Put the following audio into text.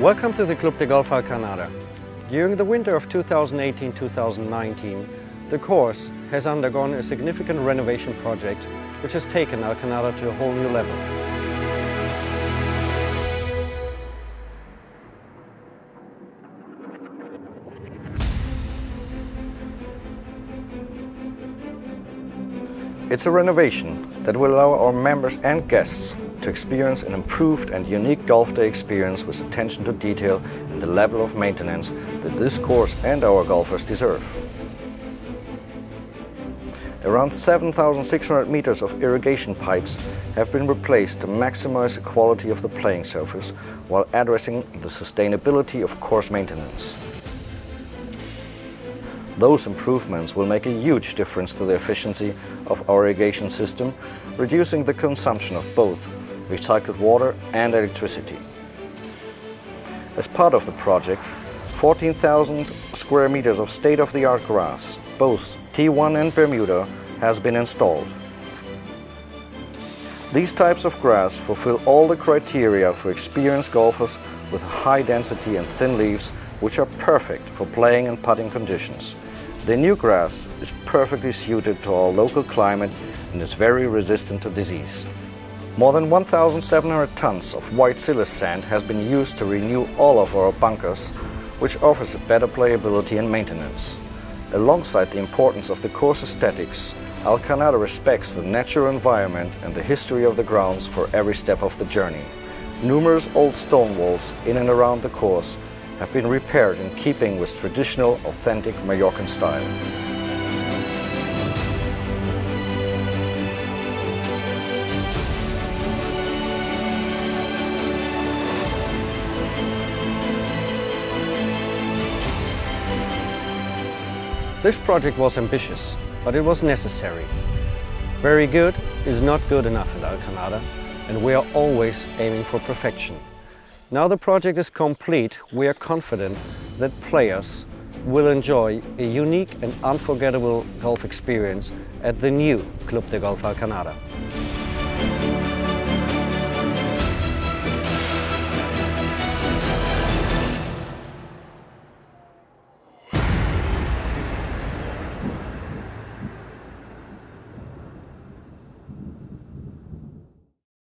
Welcome to the Club de Golf Alcanada. During the winter of 2018-2019, the course has undergone a significant renovation project which has taken Alcanada to a whole new level. It's a renovation that will allow our members and guests to experience an improved and unique golf day experience with attention to detail and the level of maintenance that this course and our golfers deserve. Around 7,600 meters of irrigation pipes have been replaced to maximize the quality of the playing surface while addressing the sustainability of course maintenance. Those improvements will make a huge difference to the efficiency of our irrigation system, reducing the consumption of both recycled water and electricity. As part of the project, 14,000 square meters of state-of-the-art grass, both T1 and Bermuda, has been installed. These types of grass fulfill all the criteria for experienced golfers with high density and thin leaves, which are perfect for playing and putting conditions. The new grass is perfectly suited to our local climate and is very resistant to disease. More than 1,700 tons of white silis sand has been used to renew all of our bunkers, which offers a better playability and maintenance. Alongside the importance of the course aesthetics, Alcanada respects the natural environment and the history of the grounds for every step of the journey. Numerous old stone walls in and around the course have been repaired in keeping with traditional, authentic Mallorcan style. This project was ambitious, but it was necessary. Very good is not good enough at Alcanada, and we are always aiming for perfection. Now the project is complete, we are confident that players will enjoy a unique and unforgettable golf experience at the new Club de Golf Alcanada.